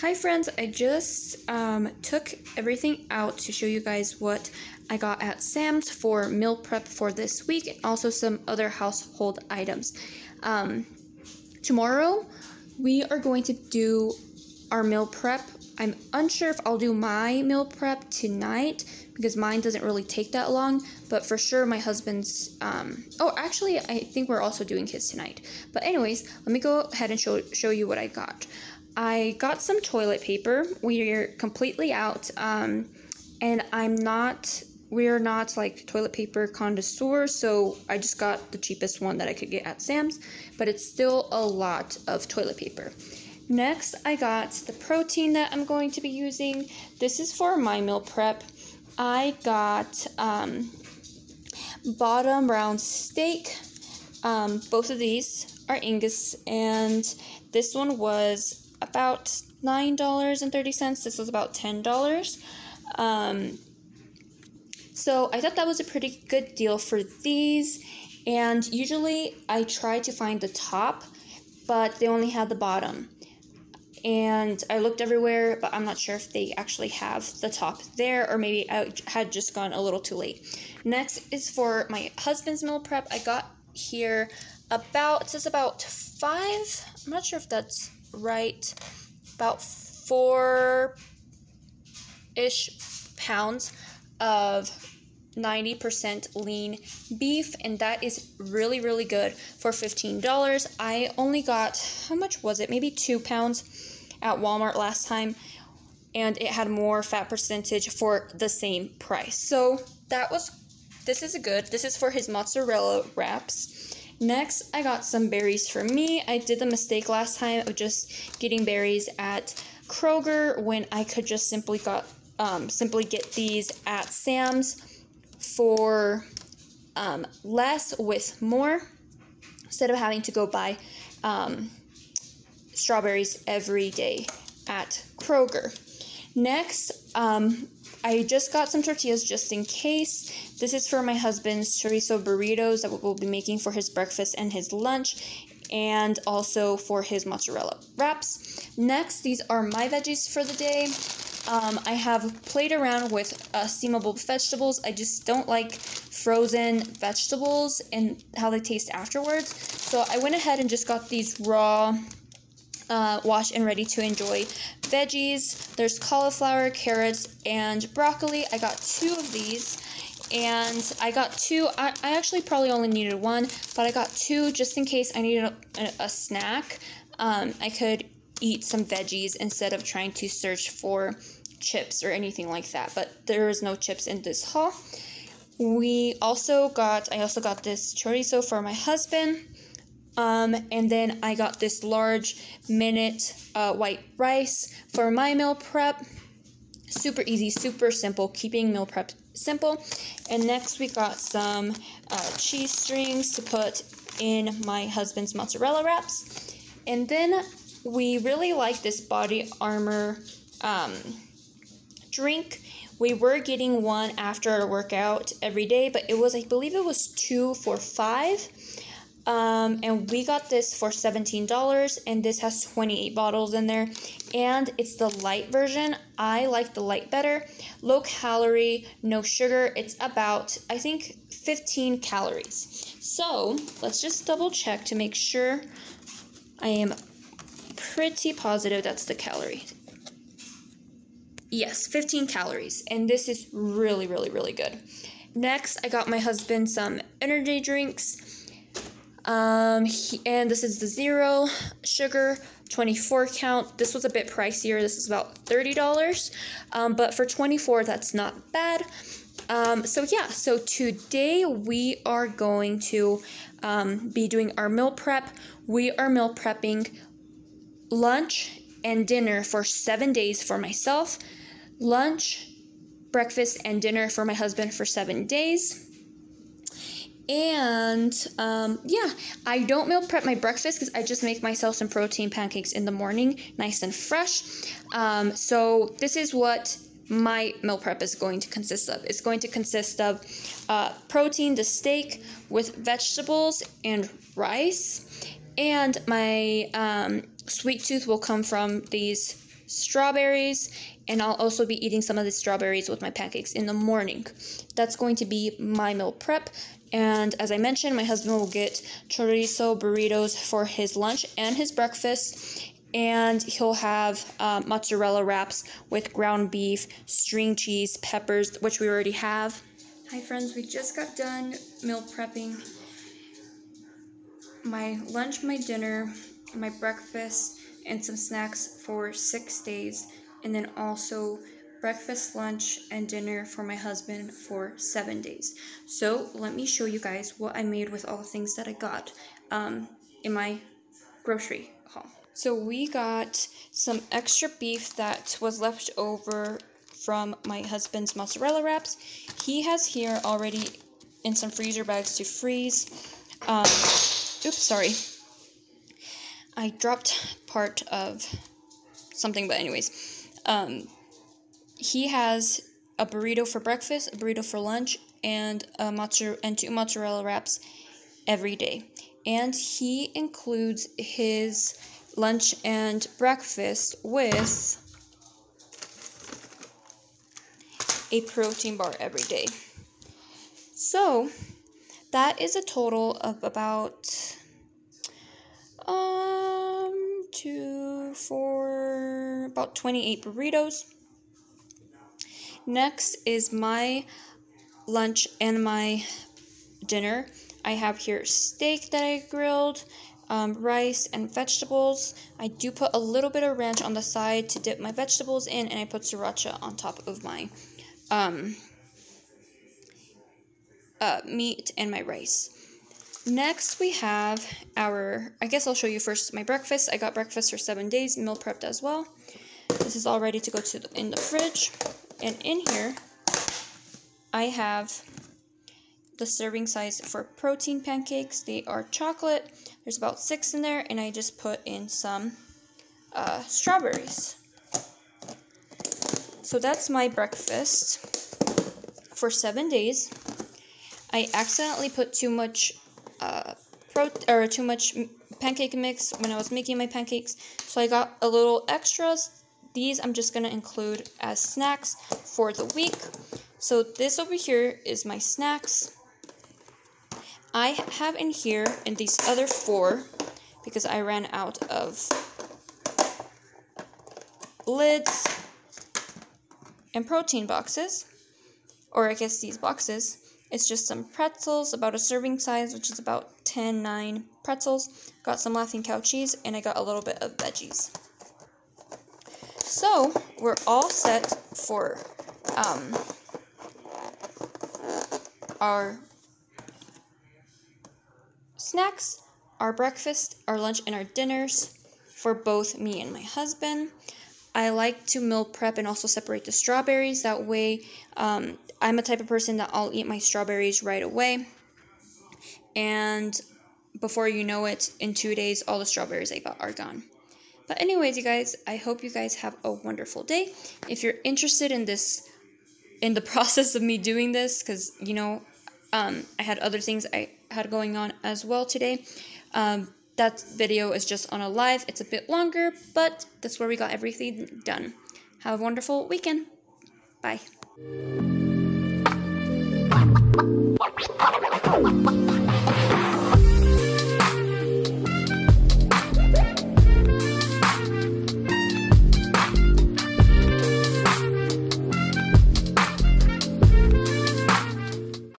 Hi friends, I just took everything out to show you guys what I got at Sam's for meal prep for this week, and also some other household items. Tomorrow we are going to do our meal prep. I'm unsure if I'll do my meal prep tonight because mine doesn't really take that long, but for sure my husband's, oh, actually I think we're also doing his tonight. But anyways, let me go ahead and show you what I got. I got some toilet paper. We're completely out, and we're not like toilet paper connoisseurs, so I just got the cheapest one that I could get at Sam's, but it's still a lot of toilet paper. Next, I got the protein that I'm going to be using. This is for my meal prep. I got bottom round steak. Both of these are Angus, and this one was about $9.30. This was about $10. So I thought that was a pretty good deal for these. And usually I try to find the top, but they only had the bottom. And I looked everywhere, but I'm not sure if they actually have the top there, or maybe I had just gone a little too late. Next is for my husband's meal prep. I got here about five. I'm not sure if that's right, about 4-ish pounds of 90% lean beef, and that is really, really good for $15. I only got, how much was it? Maybe 2 pounds at Walmart last time, and it had more fat percentage for the same price. So this is for his mozzarella wraps. Next, I got some berries for me. I did the mistake last time of just getting berries at Kroger when I could just simply get these at Sam's for less with more, instead of having to go buy strawberries every day at Kroger. Next, I just got some tortillas just in case. This is for my husband's chorizo burritos that we'll be making for his breakfast and his lunch, and also for his mozzarella wraps. Next, these are my veggies for the day. I have played around with steamable vegetables. I just don't like frozen vegetables and how they taste afterwards. So I went ahead and just got these raw wash and ready to enjoy veggies. There's cauliflower, carrots, and broccoli. I got 2 of these, and I got 2. I actually probably only needed 1, but I got 2 just in case I needed a snack. I could eat some veggies instead of trying to search for chips or anything like that, but there is no chips in this haul. I also got this chorizo for my husband. And then I got this large minute white rice for my meal prep. Super easy, super simple, keeping meal prep simple. And next we got some cheese strings to put in my husband's mozzarella wraps. And then we really like this Body Armor drink. We were getting one after our workout every day, but it was, I believe it was 2 for $5. And we got this for $17, and this has 28 bottles in there, and it's the light version. I like the light better. Low calorie, no sugar. It's about, I think, 15 calories. So let's just double check to make sure. I am pretty positive that's the calorie. Yes, 15 calories, and this is really, really, really good. Next, I got my husband some energy drinks. And this is the zero sugar 24 count. This was a bit pricier. This is about $30. But for 24, that's not bad. So today we are going to, be doing our meal prep. We are meal prepping lunch and dinner for 7 days for myself, lunch, breakfast, and dinner for my husband for 7 days. And I don't meal prep my breakfast because I just make myself some protein pancakes in the morning, nice and fresh. So this is what my meal prep is going to consist of. It's going to consist of protein, the steak with vegetables and rice, and my sweet tooth will come from these strawberries, and I'll also be eating some of the strawberries with my pancakes in the morning. That's going to be my meal prep. And as I mentioned, my husband will get chorizo burritos for his lunch and his breakfast. And he'll have mozzarella wraps with ground beef, string cheese, peppers, which we already have. Hi friends, we just got done meal prepping. My lunch, my dinner, my breakfast, and some snacks for 6 days. And then also breakfast, lunch, and dinner for my husband for 7 days. So let me show you guys what I made with all the things that I got in my grocery haul. So we got some extra beef that was left over from my husband's mozzarella wraps. He has here already in some freezer bags to freeze. Oops, sorry. I dropped part of something, but anyways. He has a burrito for breakfast, a burrito for lunch, and two mozzarella wraps every day. And he includes his lunch and breakfast with a protein bar every day. So that is a total of about 28 burritos. Next is my lunch and my dinner. I have here steak that I grilled, rice and vegetables. I do put a little bit of ranch on the side to dip my vegetables in, and I put sriracha on top of my meat and my rice. Next we have our, I guess I'll show you first my breakfast. I got breakfast for 7 days, meal prepped as well. This is all ready to go to in the fridge. And in here, I have the serving size for protein pancakes. They are chocolate. There's about 6 in there, and I just put in some strawberries. So that's my breakfast for 7 days. I accidentally put too much pancake mix when I was making my pancakes, so I got a little extras. These I'm just gonna include as snacks for the week. So this over here is my snacks. I have in here, and these other 4, because I ran out of lids and protein boxes, or I guess these boxes. It's just some pretzels, about a serving size, which is about 9 pretzels. Got some Laughing Cow cheese, and I got a little bit of veggies. So we're all set for our snacks, our breakfast, our lunch, and our dinners for both me and my husband. I like to meal prep and also separate the strawberries. That way, I'm a type of person that I'll eat my strawberries right away. And before you know it, in 2 days, all the strawberries I got are gone. But anyways, you guys, I hope you guys have a wonderful day. If you're interested in this, in the process of me doing this, because, you know, I had other things I had going on as well today. That video is just on a live. It's a bit longer, but that's where we got everything done. Have a wonderful weekend. Bye.